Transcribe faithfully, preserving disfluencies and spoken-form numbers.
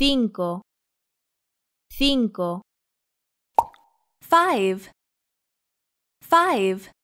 cinco, cinco, five, five.